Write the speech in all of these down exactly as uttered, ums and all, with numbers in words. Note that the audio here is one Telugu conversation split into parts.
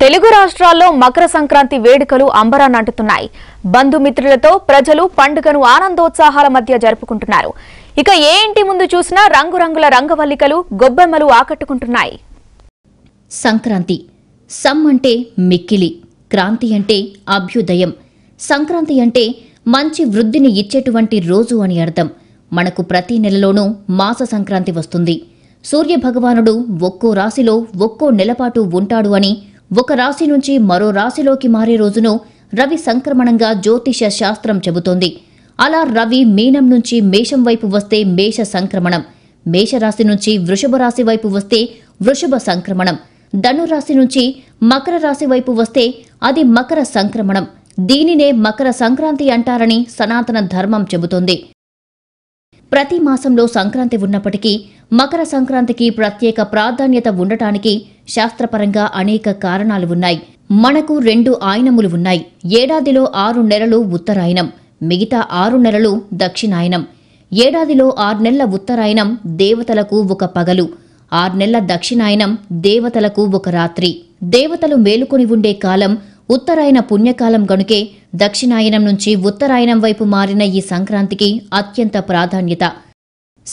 Telugu Rashtrallo Makara Sankranti Vedukalu Ambara Nantunnayi Bandhumitrulato Prajalu Pandugunu Anandotsahala Madhya Jarupukuntunnaru. Ika ఏ ఇంటి ముందు చూసినా రంగు రంగుల రంగవల్లికలు బొబ్బెమ్మలు ఆకట్టుకుంటున్నాయి. సంక్రాంతి సం అంటే మిక్కిలి, క్రాంతి అంటే అభ్యుదయం. సంక్రాంతి అంటే మంచి వృద్ధిని ఇచ్చేటువంటి రోజు అని అర్థం. మనకు ప్రతి నెలలోనూ మాస సంక్రాంతి వస్తుంది. సూర్య భగవానుడు ఒక్కో రాశిలో ఒక్కో నెలపాటు ఉంటాడు అని ఒక రాశి నుంచి మరో రాశిలోకి మారే రోజును రవి సంక్రమణంగా జ్యోతిష శాస్త్రం చెబుతోంది. అలా రవి మీనం నుంచి మేషం వైపు వస్తే మేష సంక్రమణం, మేషరాశి నుంచి వృషభ రాశి వైపు వస్తే వృషభ సంక్రమణం, ధనురాశి నుంచి మకర రాశి వైపు వస్తే అది మకర సంక్రమణం. దీనినే మకర సంక్రాంతి అంటారని సనాతన ధర్మం చెబుతోంది. ప్రతి మాసంలో సంక్రాంతి ఉన్నప్పటికీ మకర సంక్రాంతికి ప్రత్యేక ప్రాధాన్యత ఉండటానికి శాస్త్రపరంగా అనేక కారణాలు ఉన్నాయి. మనకు రెండు ఆయనములు ఉన్నాయి. ఏడాదిలో ఆరు నెలలు ఉత్తరాయణం, మిగతా ఆరు నెలలు దక్షిణాయనం. ఏడాదిలో ఆరు నెలల ఉత్తరాయణం దేవతలకు ఒక పగలు, ఆరు నెలల దక్షిణాయనం దేవతలకు ఒక రాత్రి. దేవతలు మేలుకొని ఉండే కాలం ఉత్తరాయణ పుణ్యకాలం గనుకే దక్షిణాయనం నుంచి ఉత్తరాయణం వైపు మారిన ఈ సంక్రాంతికి అత్యంత ప్రాధాన్యత.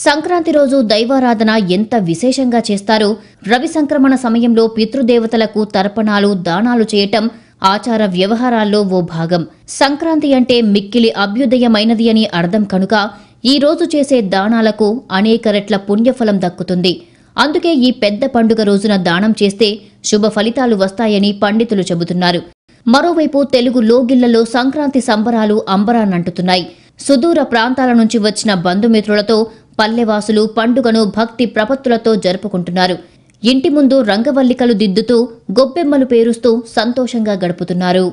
సంక్రాంతి రోజు దైవారాధన ఎంత విశేషంగా చేస్తారో రవి సంక్రమణ సమయంలో పితృదేవతలకు తర్పణాలు, దానాలు చేయటం ఆచార వ్యవహారాల్లో ఓ భాగం. సంక్రాంతి అంటే మిక్కిలి అభ్యుదయమైనది అని అర్థం కనుక ఈ రోజు చేసే దానాలకు అనేక రెట్ల పుణ్యఫలం దక్కుతుంది. అందుకే ఈ పెద్ద పండుగ రోజున దానం చేస్తే శుభ ఫలితాలు వస్తాయని పండితులు చెబుతున్నారు. మరోవైపు తెలుగు లోగిళ్లలో సంక్రాంతి సంబరాలు అంబరానంటుతున్నాయి. సుదూర ప్రాంతాల నుంచి వచ్చిన బంధుమిత్రులతో పల్లెవాసులు పండుగను భక్తి ప్రపత్తులతో జరుపుకుంటున్నారు. ఇంటి ముందు రంగవల్లికలు దిద్దుతూ గొబ్బెమ్మలు పేరుస్తూ సంతోషంగా గడుపుతున్నారు.